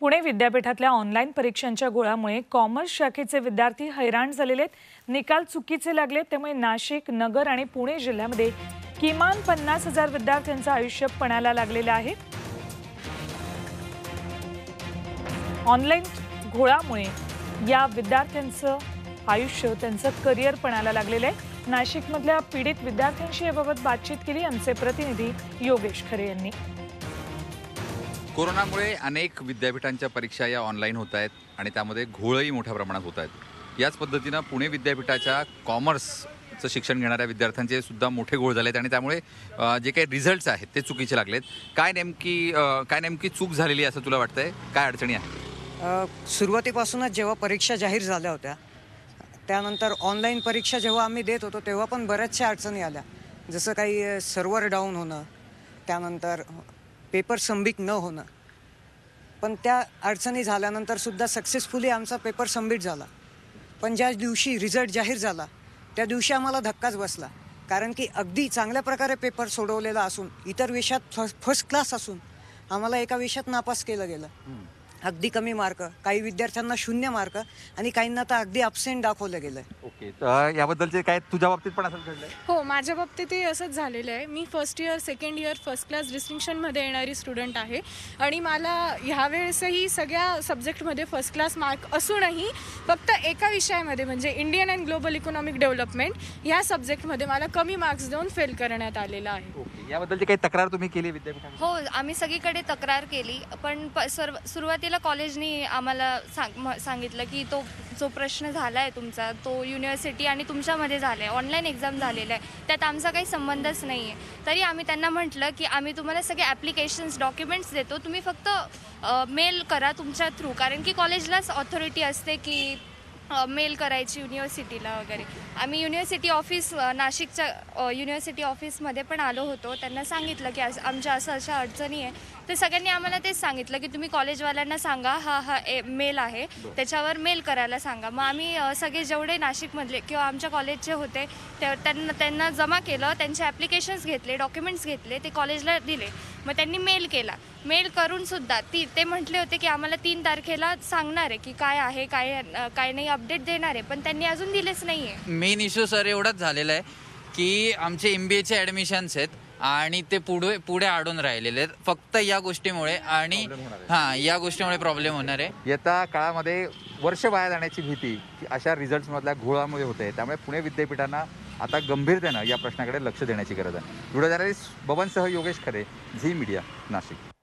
पुणे विद्यापीठातल्या ऑनलाइन परीक्षांच्या घोळामुळे कॉमर्स शाखेचे विद्यार्थी हैराण झालेले आहेत। निकाल चुकीचे लागले, त्यामुळे नाशिक, नगर आणि पुणे जिल्ह्यामध्ये किमान 50,000 विद्यार्थ्यांचं आयुष्य पणाला लागलेलं आहे। ऑनलाइन घोळामुळे या विद्यार्थ्यांचं आयुष्य, त्यांचं करिअर पणाला लागलेलं आहे। नाशिकमधल्या पीडित विद्यार्थ्यांशी याबाबत बातचीत केली आमचे प्रतिनिधी योगेश खरे यांनी। कोरोनामुळे अनेक विद्यापीठांच्या परीक्षा या ऑनलाईन होत आहेत आणि त्यामध्ये घोळही मोठ्या प्रमाणात होत आहेत। याच पद्धतीने पुणे विद्यापीठाच्या कॉमर्सचं शिक्षण घेणाऱ्या विद्यार्थ्यांचे सुद्धा मोठे घोळ झालेत आणि त्यामुळे जे काही रिझल्ट्स आहेत ते चुकीचे लागलेत। काय नेमकी चूक झालेली असं तुला वाटतंय? काय अडचणी आहेत? सुरुवातीपासूनच जेव्हा परीक्षा जाहीर झाल्या होत्या त्यानंतर ऑनलाईन परीक्षा जेव्हा आम्ही देत होतो तेव्हा पण बऱ्याचशा अडचणी आल्या, जसं काही सर्व्हर डाऊन होणं, त्यानंतर पेपर सबमिट न होणं। पण त्या अडचणी झाल्यानंतर सुद्धा सक्सेसफुली आमचा पेपर सबमिट झाला, पण ज्या दिवशी रिझल्ट जाहीर झाला त्या दिवशी आम्हाला धक्काच बसला, कारण की अगदी चांगल्या प्रकारे पेपर सोडवलेला असून, इतर विषयात फर्स्ट क्लास असून आम्हाला एका विषयात नापास केलं गेलं। अगदी कमी मार्क, काही विद्यार्थ्यांना 0 मार्क आणि काहींना तर अगदी अब्सेंट दाखवलं गेलं। ओके, तर याबद्दलचे काय तुझ्या बाबतीत पण असं घडलं? हो, माझ्या बाबतीतही असंच झालेलं आहे। मी first year, second year first class डिस्टिंक्शनमध्ये येणारी स्टुडंट आहे आणि मला ह्यावेळेसही सगळ्या सब्जेक्टमध्ये फर्स्ट क्लास मार्क असूनही फक्त एका विषयामध्ये, म्हणजे Indian and global economic development ह्या सब्जेक्टमध्ये मला कमी मार्क्स देऊन फेल करण्यात आलेलं आहे। ओके, याबद्दलची काही तक्रार तुम्ही केली विद्यापीठात? हो, आम्ही सगळीकडे तक्रार केली, पण सुरुवातीला कॉलेजनी आम्हाला सांगितलं की तो जो प्रश्न झाला आहे तुमचा तो युनिव्हर्सिटी आणि तुमच्यामध्ये झाला आहे, ऑनलाईन एक्झाम झालेला आहे, त्यात आमचा काही संबंधच नाही आहे। तरी आम्ही त्यांना म्हटलं की आम्ही तुम्हाला सगळे ॲप्लिकेशन्स, डॉक्युमेंट्स देतो, तुम्ही फक्त मेल करा तुमच्या थ्रू, कारण की कॉलेजलाच ऑथॉरिटी असते की मेल करायची युनिव्हर्सिटीला वगैरे। आम्ही युनिव्हर्सिटी ऑफिस, नाशिकच्या युनिव्हर्सिटी ऑफिसमध्ये पण आलो होतो, त्यांना सांगितलं की आमच्या असं अशा अडचणी आहे, तर सगळ्यांनी आम्हाला तेच सांगितलं की तुम्ही कॉलेजवाल्यांना सांगा हा मेल आहे त्याच्यावर मेल करायला सांगा। मग आम्ही सगळे जेवढे नाशिकमधले किंवा आमच्या कॉलेजचे होते त्यांना जमा केलं, त्यांचे ॲप्लिकेशन्स घेतले, डॉक्युमेंट्स घेतले, ते कॉलेजला दिले। मग त्यांनी मेल केला, मेल करूनसुद्धा ते म्हटले होते की आम्हाला 3 तारखेला सांगणार आहे की काय आहे काय काय नाही, अपडेट देणार आहे, पण त्यांनी अजून दिलेच नाही आहे। मेन इश्यू सर एवढाच झालेला आहे की आमचे MBAचे ॲडमिशन्स आहेत आणि ते पुढे अडून राहिलेले आहेत फक्त या गोष्टीमुळे, आणि हां या गोष्टीमुळे प्रॉब्लेम होणार आहे। येत्या काळामध्ये वर्ष वाया जाण्याची भीती अशा रिझल्ट्समधल्या घोळामुळे होते, त्यामुळे पुणे विद्यापीठांना आता गंभीरतेनं या प्रश्नाकडे लक्ष देण्याची गरज आहे। व्हिडिओ जर्नलिस्ट बबनसह योगेश खरे, झी मीडिया, नाशिक।